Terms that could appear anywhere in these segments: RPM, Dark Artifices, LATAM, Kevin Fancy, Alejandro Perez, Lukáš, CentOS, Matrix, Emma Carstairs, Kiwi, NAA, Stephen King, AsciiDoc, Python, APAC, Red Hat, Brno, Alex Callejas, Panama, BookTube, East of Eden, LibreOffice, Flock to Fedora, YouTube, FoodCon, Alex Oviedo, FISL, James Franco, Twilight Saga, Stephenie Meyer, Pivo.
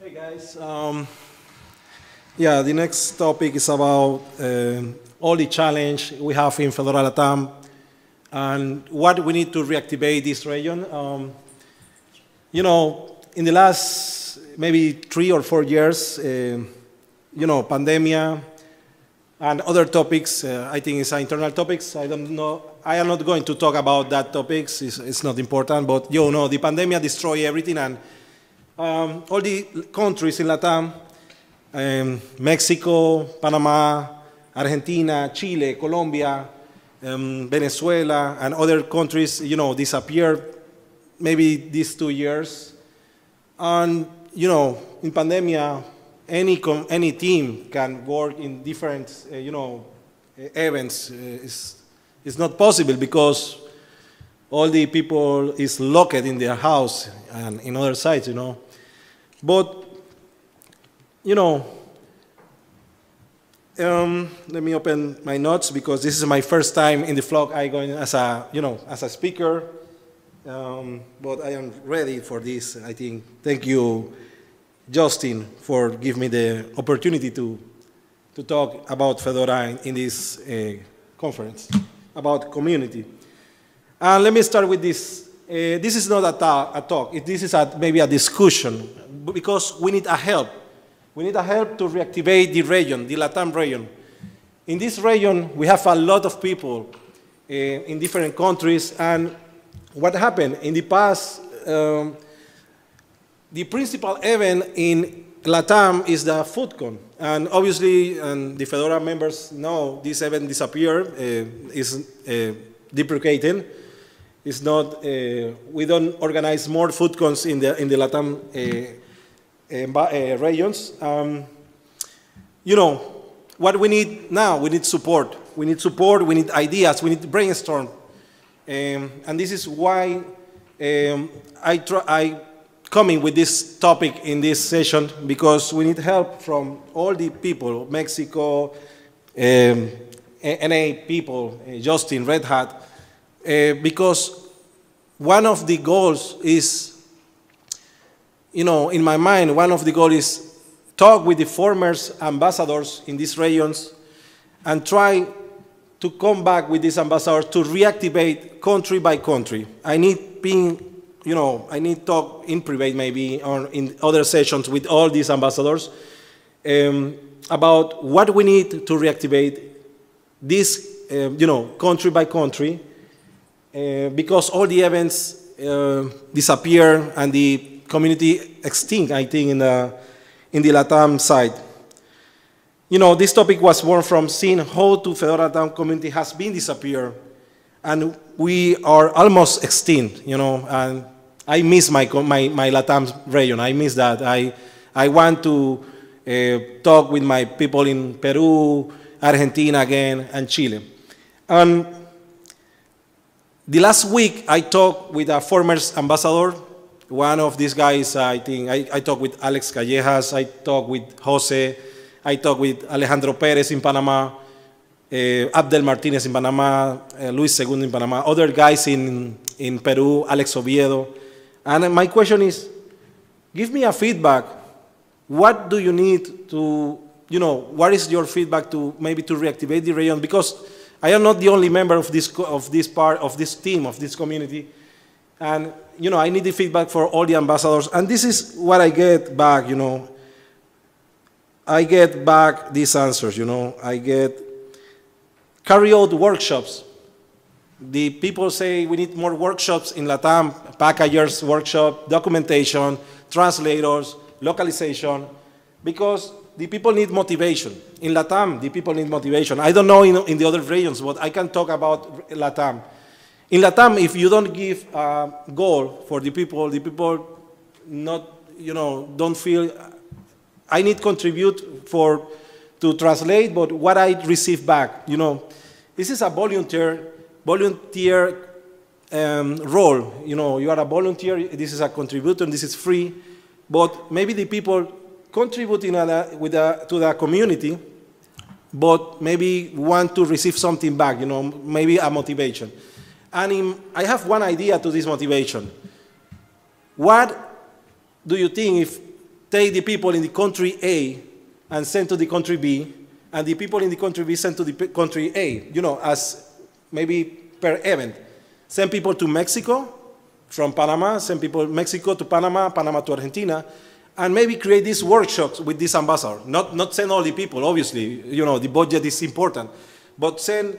Hey guys. Yeah, the next topic is about all the challenge we have in Fedora LATAM and what we need to reactivate this region. You know, in the last maybe 3 or 4 years, you know, pandemia and other topics, I think it's internal topics. I don't know. I am not going to talk about that topics. It's not important, but you know, the pandemic destroyed everything, and all the countries in LATAM, Mexico, Panama, Argentina, Chile, Colombia, Venezuela, and other countries, you know, disappeared maybe these 2 years. And, you know, in pandemic, any team can work in different, you know, events. It's not possible because all the people is locked in their house and in other sites, you know. But, you know, let me open my notes because this is my first time in the Flock. I going as a, you know, as a speaker, but I am ready for this, I think. Thank you, Justin, for giving me the opportunity to talk about Fedora in this conference, about community. And let me start with this. This is not a talk. This is maybe a discussion because we need a help. We need a help to reactivate the region, the LATAM region. In this region, we have a lot of people in different countries. And what happened in the past, the principal event in LATAM is the FoodCon. And obviously, the Fedora members know this event disappeared, is deprecated. It's not, we don't organize more FoodCons in the LATAM regions. You know, what we need now, we need support. We need support, we need ideas, we need to brainstorm. And this is why I coming with this topic in this session, because we need help from all the people, Mexico, NAA people, Justin, Red Hat, because one of the goals is, you know, in my mind, one of the goals is talk with the former ambassadors in these regions and try to come back with these ambassadors to reactivate country by country. I need being, you know, I need to talk in private maybe or in other sessions with all these ambassadors about what we need to reactivate this, you know, country by country, because all the events disappear and the community extinct, I think, in the LATAM side. You know, this topic was born from seeing how the Fedora LATAM community has been disappeared, and we are almost extinct, you know, and I miss my LATAM region. I miss that. I want to talk with my people in Peru, Argentina again, and Chile. And the last week, I talked with a former ambassador. One of these guys, I think, I talked with Alex Callejas. I talked with Jose. I talked with Alejandro Perez in Panama, Abdel Martinez in Panama, Luis Segundo in Panama, other guys in Peru, Alex Oviedo. And my question is, give me a feedback. What do you need to, you know, what is your feedback to maybe to reactivate the region? Because I am not the only member of this part, of this team, of this community. And, you know, I need the feedback for all the ambassadors. And this is what I get back, you know. I get back these answers, you know. I get... carry out workshops. The people say we need more workshops in LATAM, packagers workshop, documentation, translators, localization, because the people need motivation. In LATAM, the people need motivation. I don't know in the other regions, but I can talk about LATAM. In LATAM, if you don't give a goal for the people not, you know, don't feel, I need contribute for to translate, but what I receive back, you know, this is a volunteer role. You know, you are a volunteer. This is a contributor. This is free, but maybe the people contributing to the community, but maybe want to receive something back. You know, maybe a motivation. And I have one idea to this motivation. What do you think if take the people in the country A and send to the country B, and the people in the country B send to the country A, you know, as maybe per event? Send people to Mexico from Panama, send people from Mexico to Panama, Panama to Argentina, and maybe create these workshops with this ambassador. Not send only people, obviously, you know, the budget is important, but send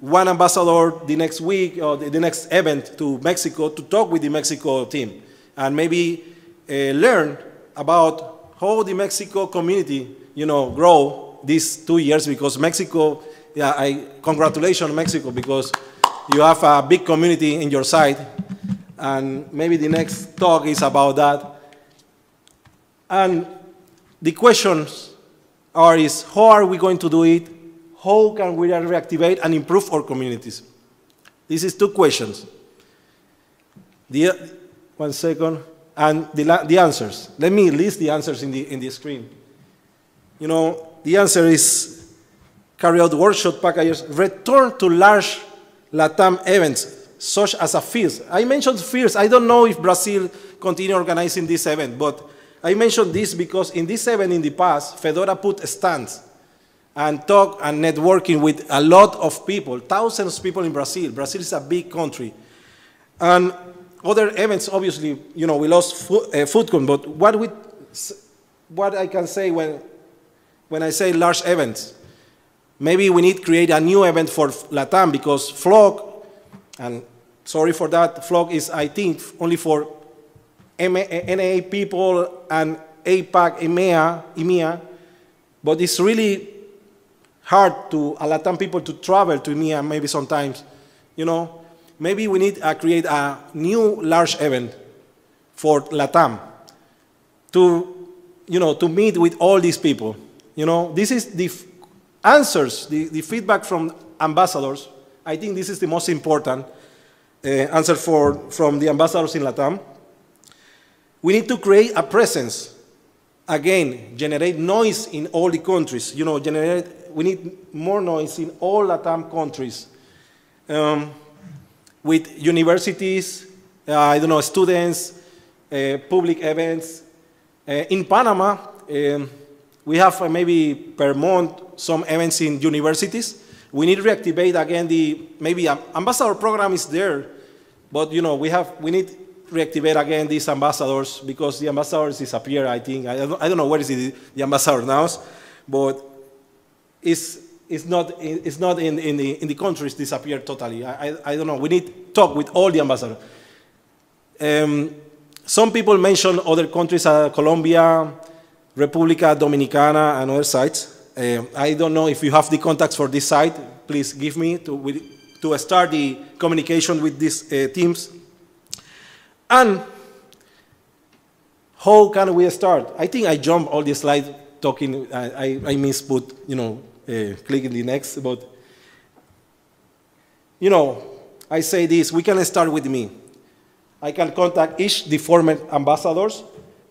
one ambassador the next week or the next event to Mexico to talk with the Mexico team and maybe learn about how the Mexico community, you know, grow these 2 years, because Mexico, yeah, congratulations Mexico, because you have a big community in your side, and maybe the next talk is about that. And the questions are is, how are we going to do it? How can we reactivate and improve our communities? This is two questions. One second. And the answers. Let me list the answers in the screen. You know, the answer is carry out workshop packages, return to large LATAM events, such as a FISL. I mentioned FISL. I don't know if Brazil continue organizing this event, but I mentioned this because in this event in the past, Fedora put stands and talk and networking with a lot of people, thousands of people in Brazil. Brazil is a big country. And other events, obviously, you know, we lost FoodCon, but what I can say when I say large events, maybe we need to create a new event for LATAM, because Flock, and sorry for that, Flock is, I think, only for NAA people and APAC, EMEA, but it's really hard to LATAM people to travel to EMEA maybe sometimes, you know. Maybe we need to create a new large event for LATAM to, you know, to meet with all these people. You know, this is the answers, the feedback from ambassadors. I think this is the most important answer from the ambassadors in LATAM. We need to create a presence. Again, generate noise in all the countries. You know, we need more noise in all LATAM countries. With universities, I don't know, students, public events. In Panama, we have maybe per month some events in universities. We need to reactivate again the, maybe ambassador program is there, but you know, we need to reactivate again these ambassadors, because the ambassadors disappear, I think. I don't know where is the ambassador now, but it's not in the countries disappeared totally. I don't know, we need to talk with all the ambassadors. Some people mentioned other countries, Colombia, República Dominicana, and other sites. I don't know if you have the contacts for this site. Please give me to start the communication with these teams. And how can we start? I think I jumped all the slides talking. I misput, you know, clicking the next. But, you know, I say this, we can start with me. I can contact each the former ambassadors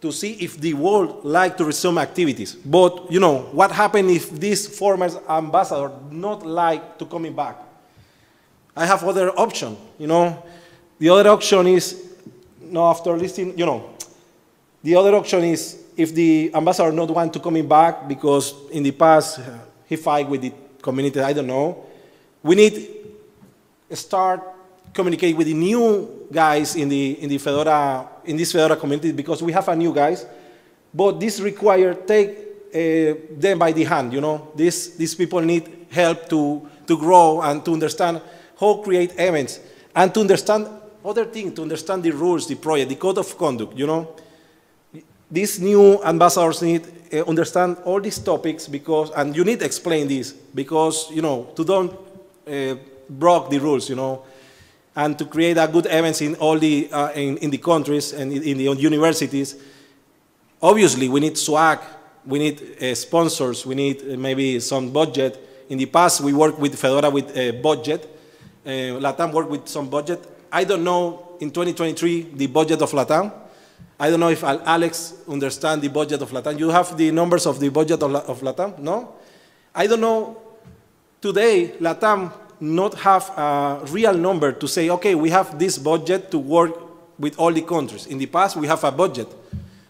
to see if the world like to resume activities. But, you know, what happened if this former ambassador not like to coming back? I have other option, you know. The other option is, no, after listening, you know, the other option is if the ambassador not want to coming back because in the past he fight with the community, I don't know. We need to start communicate with the new guys in the Fedora, in this Fedora community, because we have a new guys, but this requires take them by the hand, you know. These people need help to grow and to understand how create events and to understand other things, to understand the rules, the project, the code of conduct, you know. These new ambassadors need understand all these topics, because, and you need to explain this, because, you know, to don't break the rules, you know, and to create a good events in all the in the countries and in the universities. Obviously, we need swag, we need sponsors, we need maybe some budget. In the past, we worked with Fedora with a budget. LATAM worked with some budget. I don't know in 2023 the budget of LATAM. I don't know if Alex understands the budget of LATAM. You have the numbers of the budget of LATAM? No? I don't know. Today, LATAM not have a real number to say, okay, we have this budget to work with all the countries. In the past, we have a budget.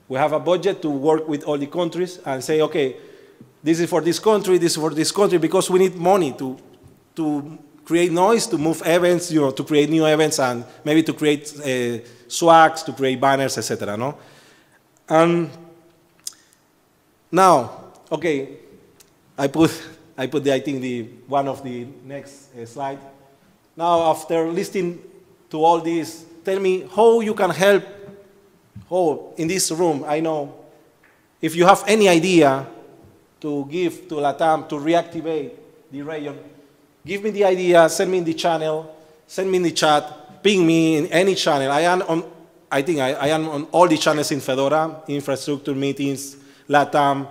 We have a budget to work with all the countries and say, okay, this is for this country, this is for this country, because we need money to create noise, to move events, you know, to create new events, and maybe to create swags, to create banners, etc. No? And now, okay, I put the, I think the one of the next slide. Now, after listening to all this, tell me how you can help. Oh, in this room, I know. If you have any idea to give to LATAM to reactivate the region, give me the idea, send me in the channel, send me in the chat, ping me in any channel. I am on, I think I am on all the channels in Fedora, infrastructure meetings, LATAM,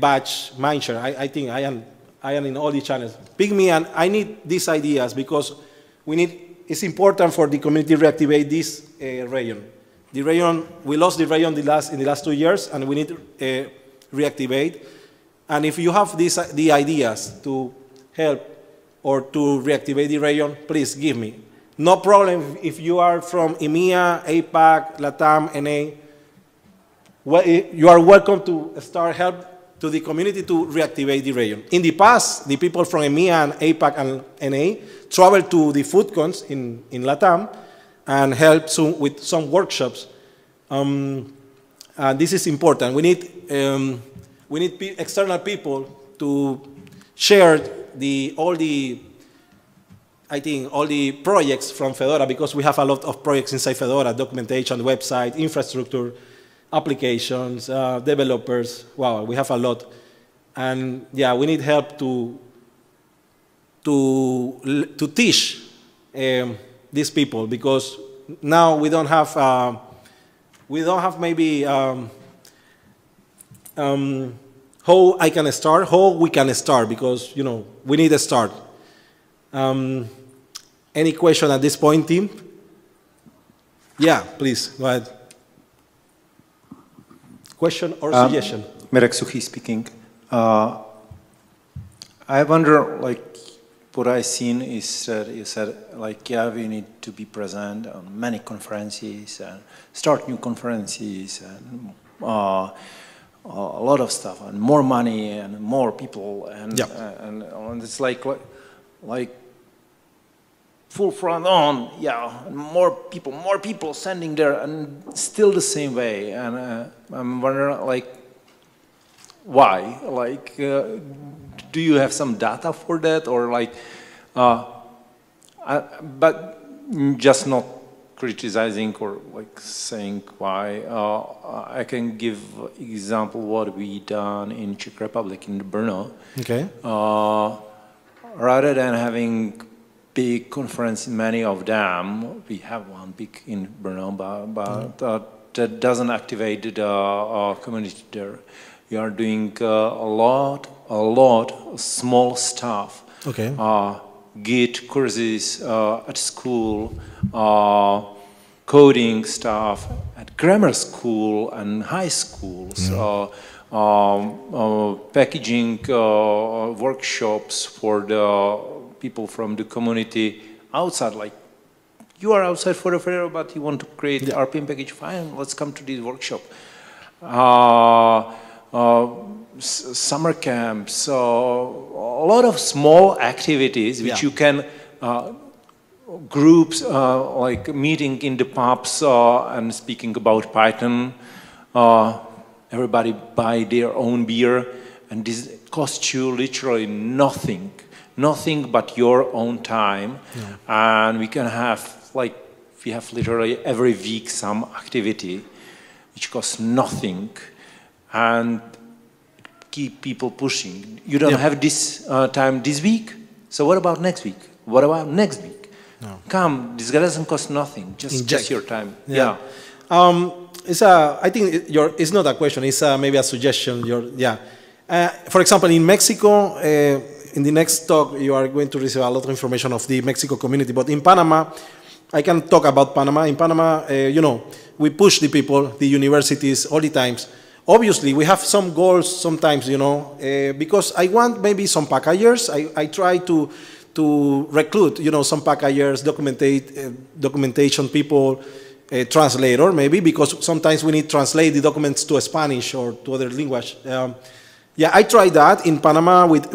batch, mindshare. I think I am in all the channels. Ping me, and I need these ideas because we need, it's important for the community to reactivate this region. The region, we lost the region in the last 2 years, and we need to reactivate. And if you have the ideas to help or to reactivate the region, please give me. No problem if you are from EMEA, APAC, LATAM, NA. Well, you are welcome to start help to the community to reactivate the region. In the past, the people from EMEA and APAC and NA traveled to the FoodCons in LATAM and help with some workshops. This is important. We need external people to share all the projects from Fedora, because we have a lot of projects inside Fedora: documentation, website, infrastructure, applications, developers. Wow, we have a lot. And yeah, we need help to teach these people, because now we don't have maybe how I can start, how we can start, because you know we need a start. Any question at this point, team? Yeah, please go ahead. Question or suggestion? Merek Suhi speaking. I wonder, like, what I've seen is that you said, like, yeah, we need to be present on many conferences and start new conferences and a lot of stuff and more money and more people, and yeah. And it's like full front on, yeah, more people sending there, and still the same way. And I'm wondering, like, why? Like, do you have some data for that, or like, but just not criticizing or like saying why? I can give example what we done in Czech Republic in Brno. Okay. Rather than having big conference, many of them, we have one big in Brno, but that doesn't activate the community there. We are doing a lot of small stuff. Okay. Git courses at school, coding stuff at grammar school and high schools, packaging workshops for the people from the community outside, like, you are outside for a fair, but you want to create the RPM package, fine, let's come to this workshop. Summer camps, so a lot of small activities which you can groups like meeting in the pubs and speaking about Python. Everybody buy their own beer, and this costs you literally nothing but your own time. Yeah. And we can have, like, we have literally every week some activity which costs nothing, and keep people pushing. You don't have this time this week, so what about next week? What about next week? No. Come, this doesn't cost nothing. Just your time. Yeah. I think it's not a question. It's maybe a suggestion. For example, in Mexico, in the next talk, you are going to receive a lot of information of the Mexico community. But in Panama, I can talk about Panama. In Panama, you know, we push the people, the universities, all the times. Obviously, we have some goals sometimes, you know, because I want maybe some packagers. I try to recruit, you know, some packagers, documentation people, a translator, maybe, because sometimes we need to translate the documents to Spanish or to other language. Yeah, I tried that in Panama with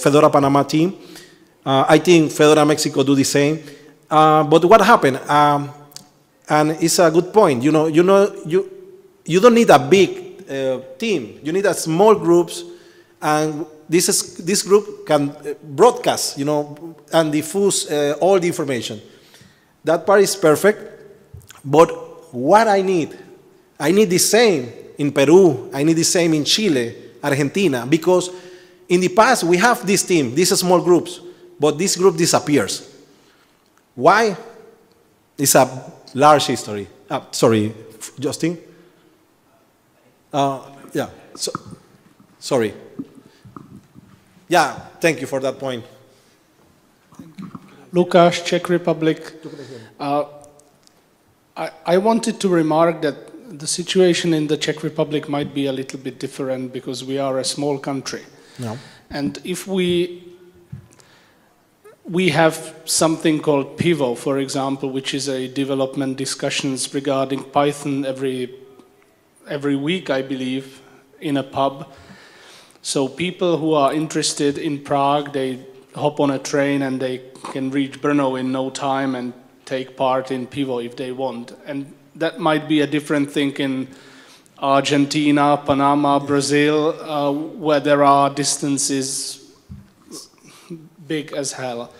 Fedora Panama team. I think Fedora Mexico do the same. But what happened? And it's a good point. You don't need a big team. You need a small groups, and this group can broadcast, and diffuse all the information. That part is perfect. But what I need the same in Peru. I need the same in Chile, Argentina, because in the past we have this team, these small groups, but this group disappears. Why? It's a large history. Sorry, Justin. Yeah. So, sorry. Yeah. Thank you for that point. Lukáš, Czech Republic. I wanted to remark that the situation in the Czech Republic might be a little bit different because we are a small country. No. And if we have something called Pivo, for example, which is a development discussions regarding Python every week, I believe, in a pub. So people who are interested in Prague, they hop on a train and they can reach Brno in no time and take part in Pivo if they want. And that might be a different thing in Argentina, Panama, Brazil, where there are distances big as hell.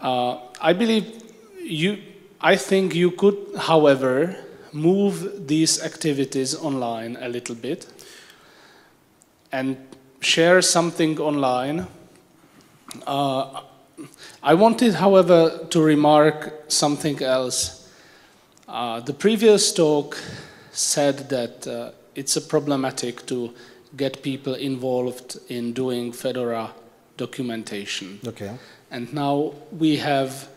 I believe you, I think you could, however, move these activities online a little bit and share something online. I wanted, however, to remark something else. The previous talk said that it's problematic to get people involved in doing Fedora documentation. Okay. And now we have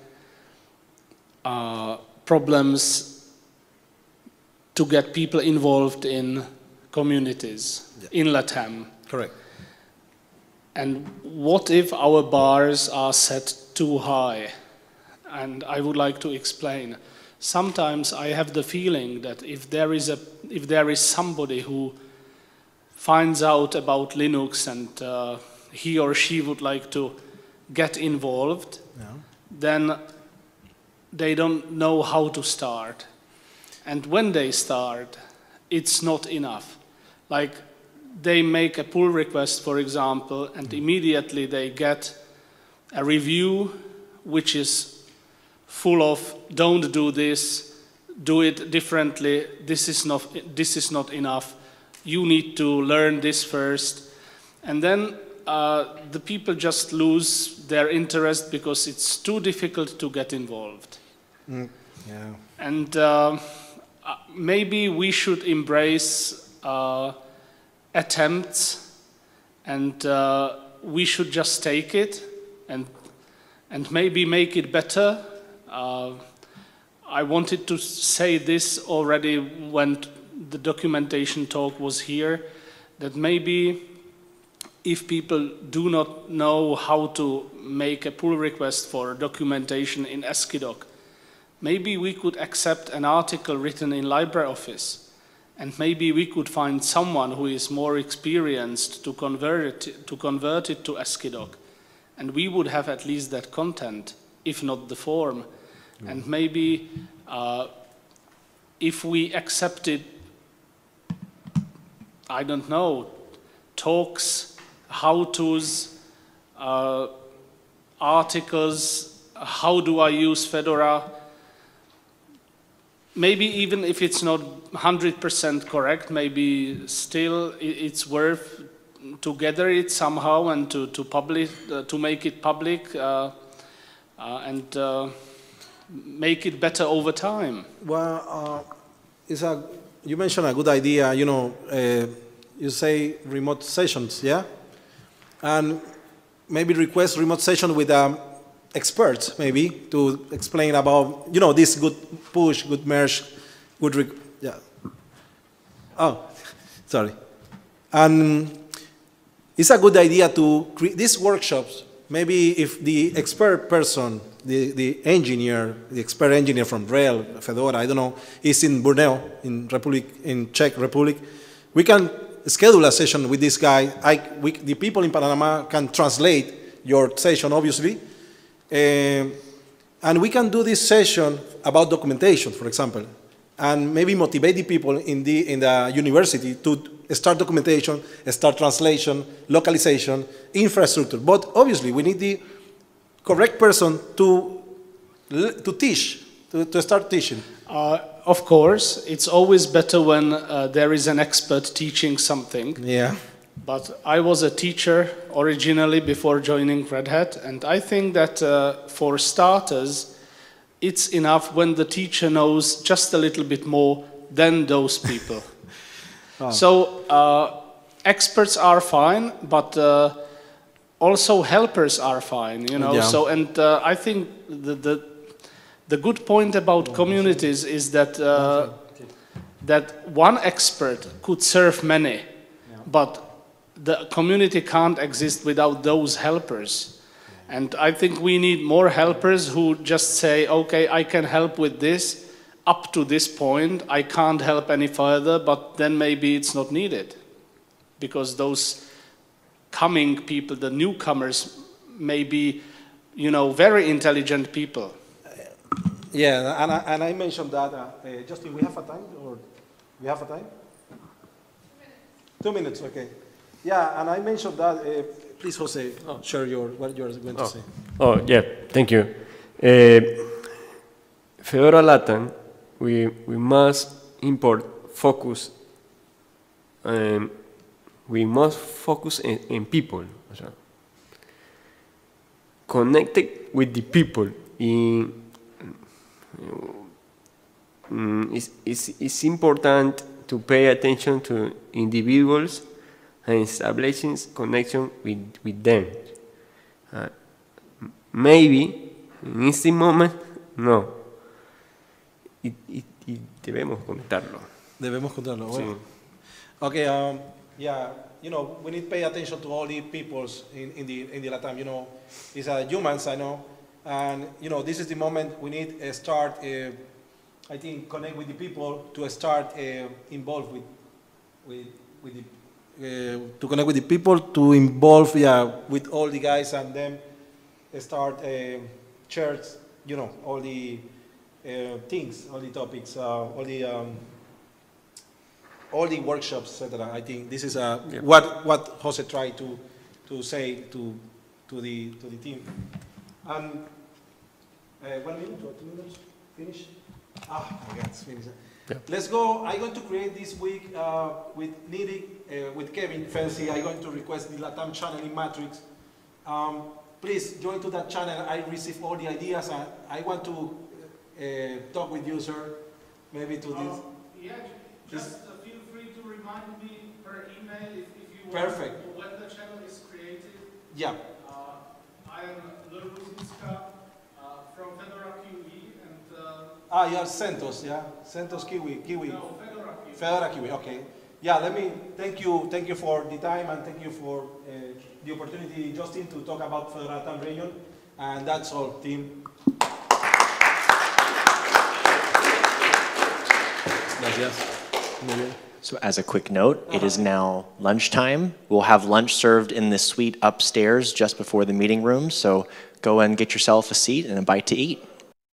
problems to get people involved in communities, yeah, in LATAM. Correct. And what if our bars are set too high? And I would like to explain. Sometimes I have the feeling that if there is somebody who finds out about Linux and he or she would like to get involved, yeah, then they don't know how to start. And when they start, it's not enough. Like, they make a pull request, for example, and immediately they get a review which is full of, don't do this, do it differently, this is not enough, you need to learn this first. And then the people just lose their interest because it's too difficult to get involved. Mm. Yeah. And maybe we should embrace attempts, and we should just take it and maybe make it better. I wanted to say this already when the documentation talk was here, that maybe if people do not know how to make a pull request for documentation in AsciiDoc, maybe we could accept an article written in LibreOffice, and maybe we could find someone who is more experienced to convert it to AsciiDoc, and we would have at least that content, if not the form. Mm. And maybe if we accepted, I don't know, talks, how-tos, articles, how do I use Fedora? Maybe even if it's not 100% correct, maybe still it's worth to gather it somehow and to publish, to make it public and make it better over time. Well, you mentioned a good idea, you say remote sessions, yeah? And maybe request remote session with experts, maybe, to explain about, this good push, good merge, good, yeah. Oh, sorry. And it's a good idea to create these workshops. Maybe if the expert person, the engineer, the expert engineer from RHEL, Fedora, I don't know, is in Brno, in Czech Republic. We can schedule a session with this guy. The people in Panama can translate your session, obviously. And we can do this session about documentation, for example, and maybe motivate the people in the university to start documentation, start translation, localization, infrastructure. But obviously, we need the correct person to teach, to start teaching. Of course, it's always better when there is an expert teaching something. Yeah. But I was a teacher originally before joining Red Hat, and I think that for starters, it's enough when the teacher knows just a little bit more than those people. Oh. So experts are fine, but also helpers are fine, you know. Yeah. So, and I think the good point about communities is that one expert could serve many, yeah, but the community can't exist without those helpers. And I think we need more helpers who just say, okay, I can help with this up to this point, I can't help any further, but then maybe it's not needed. Because those coming people, the newcomers, may be, you know, very intelligent people. Yeah, and I mentioned that. Justin, we have a time? Or we have a time? 2 minutes, okay. Yeah, and I mentioned that. Please, Jose, share what you are going to say. Oh, yeah, thank you. Fedora LATAM, we must focus. We must focus in people. Connected with the people. It's important to pay attention to individuals and establishing connection with them. Maybe in this moment, no. Y debemos contarlo. Debemos contarlo. Sí. Well, okay. Yeah. You know, we need to pay attention to all the peoples in the LATAM. You know, it's humans. I know, and you know, this is the moment we need to start. I think connect with the people to start involved with the. To connect with the people, to involve, yeah, with all the guys and them, start church, you know, all the things, all the topics, all the workshops, etc. I think this is yeah, what Jose tried to say to the team. And 1 minute or 2 minutes, finish. Ah, I got finished. Yeah. Let's go. I'm going to create this week with Kevin Fancy. I'm going to request the LATAM channel in Matrix. Please join to that channel. I receive all the ideas, and I want to talk with you, sir. Maybe to this. Yeah, just feel free to remind me per email if you want. Perfect. When the channel is created. Yeah. I am Luzinska from Fedora Kiwi. Ah, you are CentOS, yeah? CentOS Kiwi. No, Fedora Kiwi. Fedora Kiwi, okay. Yeah, thank you for the time, and thank you for the opportunity, Justin, to talk about Fedora LATAM region. And that's all, team. Gracias. So as a quick note, it is now lunchtime. We'll have lunch served in this suite upstairs just before the meeting room. So go and get yourself a seat and a bite to eat.